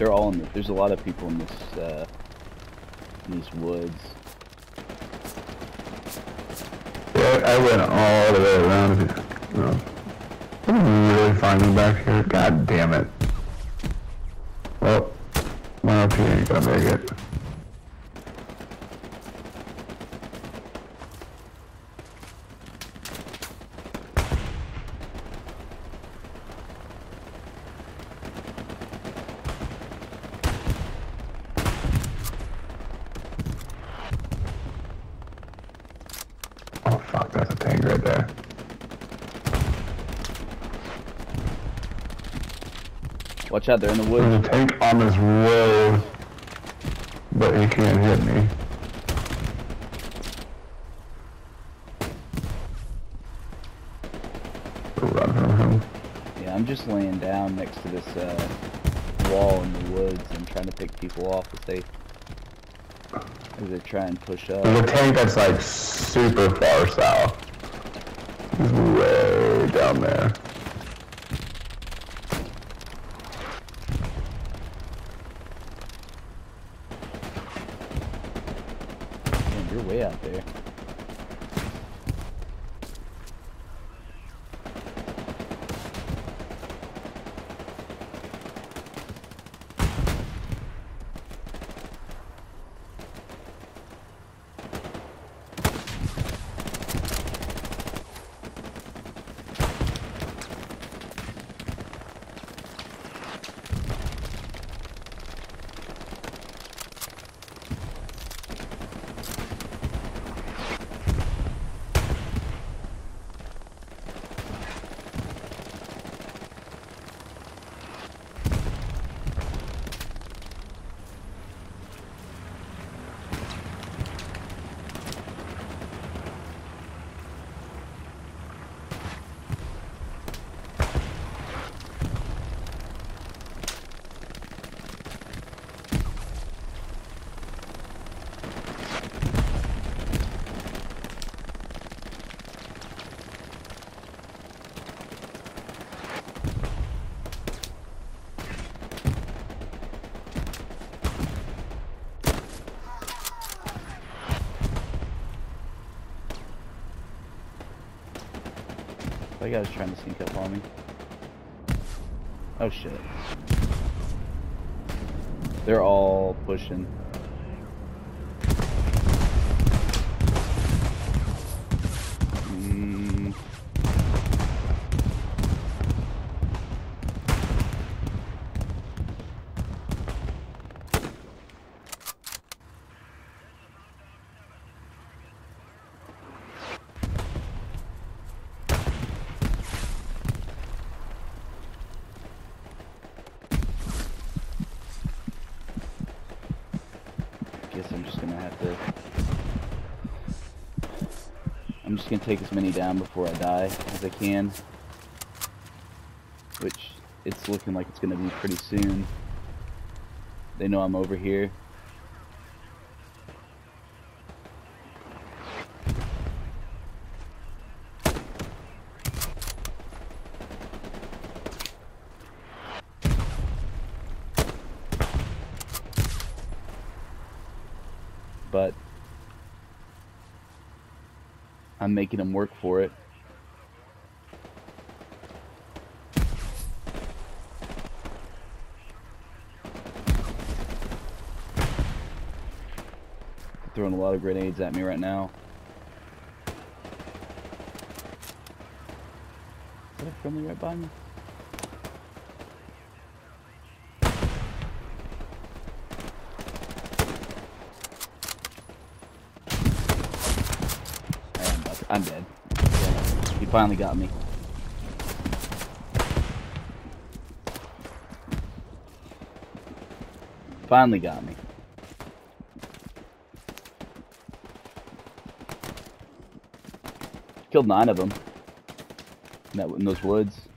They're all in the, there's a lot of people in this in these woods. Yeah, I went all the way around it. No. I didn't really find me back here. God damn it. Well, my RP ain't gonna make it. Watch out, they're in the woods. There's a tank on this road, but he can't hit me. Run from him. Yeah, I'm just laying down next to this wall in the woods and trying to pick people off as they try and push up. There's a tank that's like super far south. He's way down there. You're way out there. That guy's trying to sneak up on me. Oh shit. They're all pushing. I'm just gonna take as many down before I die as I can, which it's looking like it's gonna be pretty soon. They know I'm over here. But I'm making them work for it. Throwing a lot of grenades at me right now. Is that a friendly right by me? I'm dead. He finally got me. Finally got me. Killed 9 of them in those woods.